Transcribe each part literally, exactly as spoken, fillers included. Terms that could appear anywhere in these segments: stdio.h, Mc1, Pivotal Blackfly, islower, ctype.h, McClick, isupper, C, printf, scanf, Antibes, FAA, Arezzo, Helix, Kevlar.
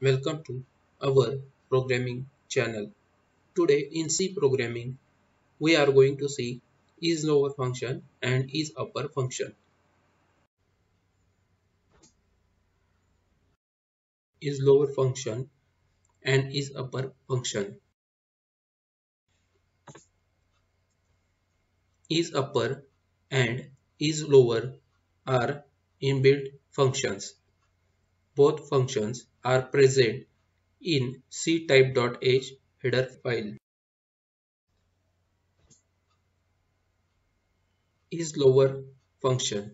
Welcome to our programming channel. Today in C programming we are going to see islower function and isupper function. Islower function and isupper function. Isupper and islower are inbuilt functions. Both functions are present in ctype.h header file. Islower function.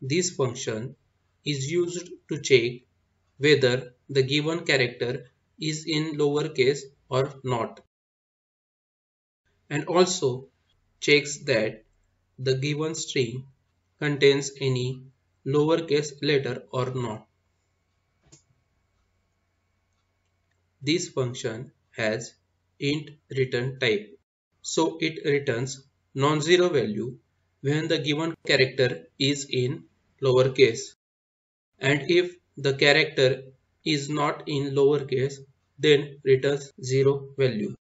This function is used to check whether the given character is in lowercase or not, and also checks that the given string contains any lowercase letter or not. This function has int return type, so it returns non-zero value when the given character is in lowercase, and if the character is not in lowercase then returns zero value.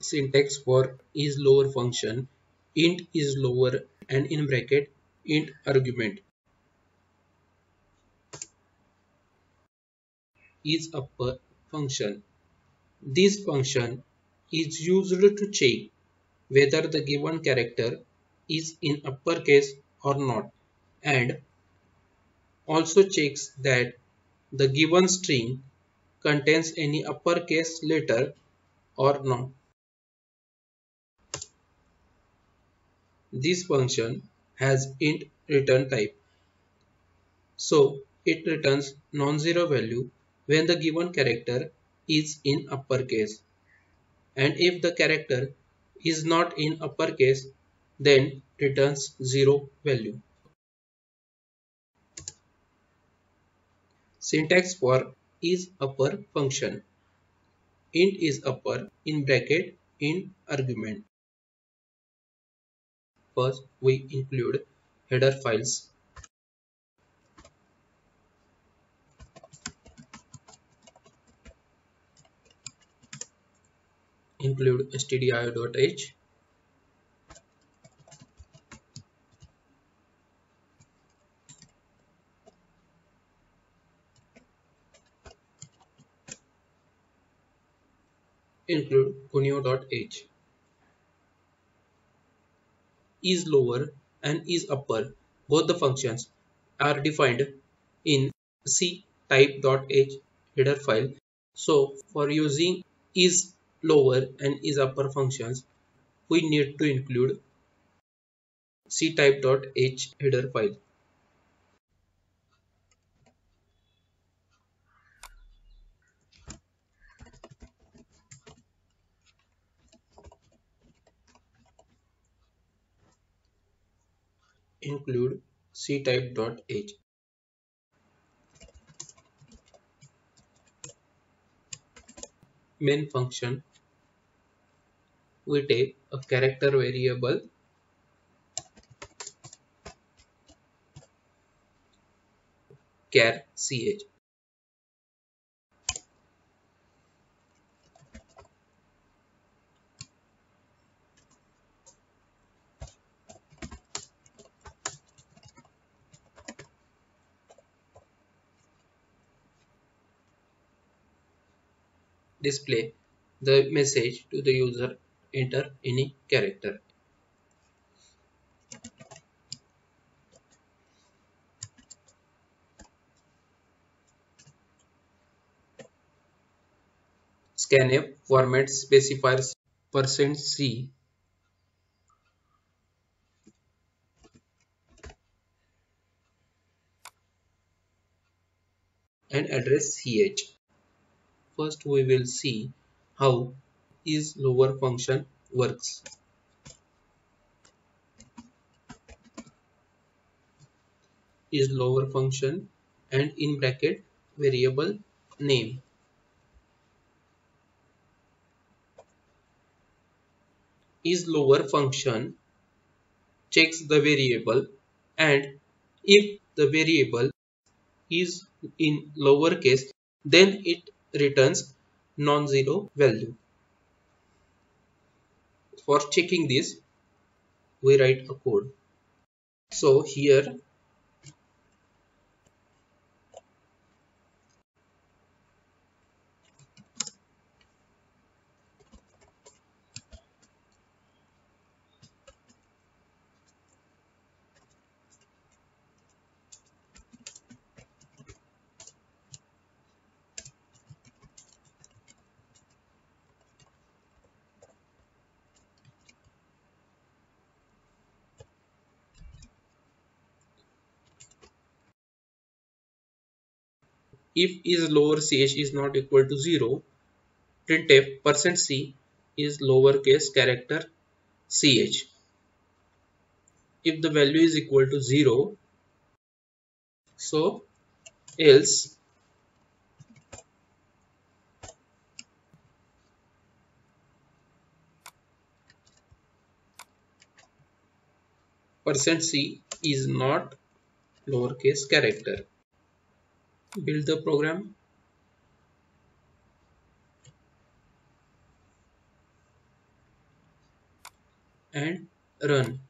Syntax for islower function: int islower and in bracket int argument. Isupper function. This function is used to check whether the given character is in uppercase or not, and also checks that the given string contains any uppercase letter or not. This function has int return type, so it returns non-zero value when the given character is in uppercase, and if the character is not in uppercase then returns zero value. Syntax for isupper function: int isupper in bracket int argument. First we include header files. Include stdio.h, include cunio.h. Islower and isupper, both the functions are defined in ctype.h header file. So for using islower and isupper functions, we need to include ctype.h header file. Include ctype.h. Main function, we take a character variable char ch. Display the message to the user, enter any character. Scanf format specifiers percent C. And address C H. First we will see how islower function works. Islower function and in bracket variable name. Islower function checks the variable, and if the variable is in lowercase, then it returns non-zero value. For checking this, we write a code. So here if is lower ch is not equal to zero, printf percent c is lowercase character ch. If the value is equal to zero, so else percent c is not lowercase character. Build the program. And run.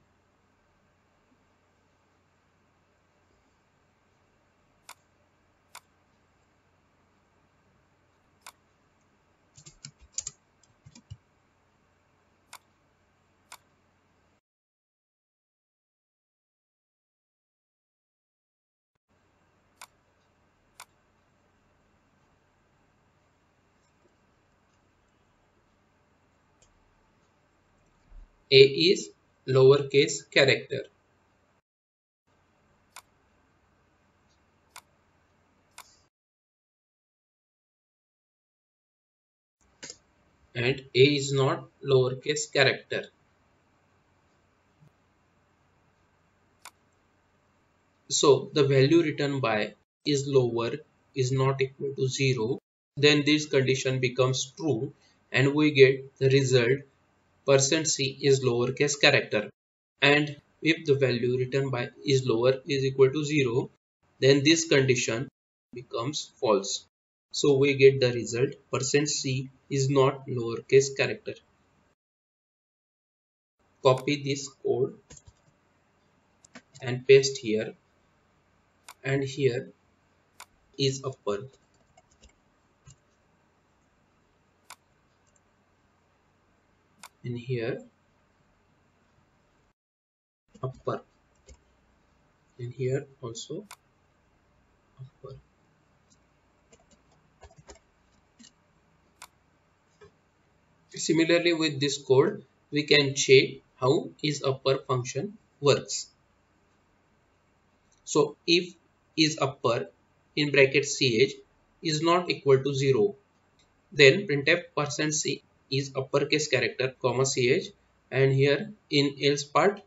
A is lowercase character. And A is not lowercase character. So the value returned by is lower is not equal to zero. Then this condition becomes true and we get the result percent c is lowercase character. And if the value returned by is lower is equal to zero, then this condition becomes false. So we get the result percent c is not lowercase character. Copy this code and paste here, and here is upper. And here upper, and here also upper. Similarly, with this code we can check how is upper function works. So if is upper in bracket ch is not equal to zero, then printf percent c is uppercase character comma ch, and here in else part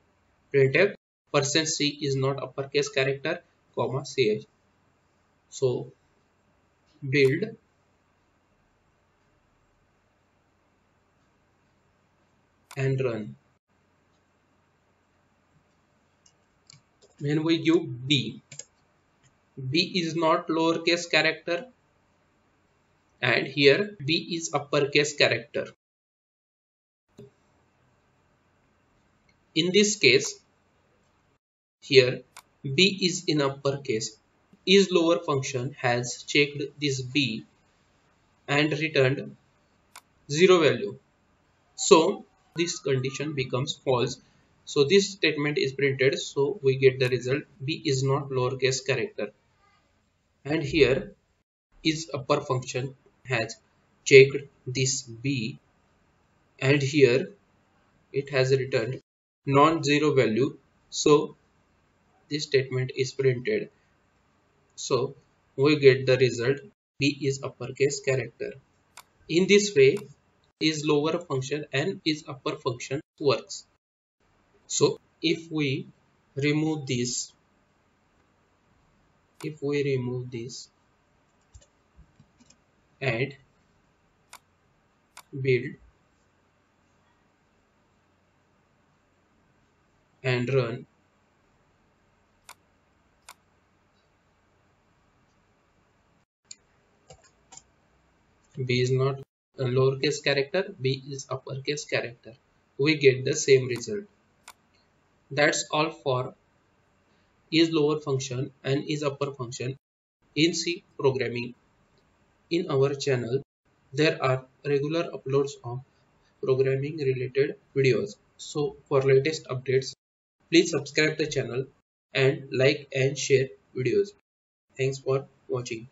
printf percent c is not uppercase character comma ch. So build and run. When we give b, b is not lowercase character, and here b is uppercase character. In this case, here b is in uppercase. Is lower function has checked this b and returned zero value. So this condition becomes false. So this statement is printed. So we get the result b is not lowercase character. And here is upper function has checked this b, and here it has returned non-zero value. So this statement is printed. So we get the result b is uppercase character. In this way is lower function and is upper function works. So if we remove this, if we remove this and build and run, B is not a lowercase character, B is uppercase character. We get the same result. That's all for is lower function and is upper function in C programming. In our channel, there are regular uploads of programming related videos. So for latest updates, please subscribe the channel and like and share videos. Thanks for watching.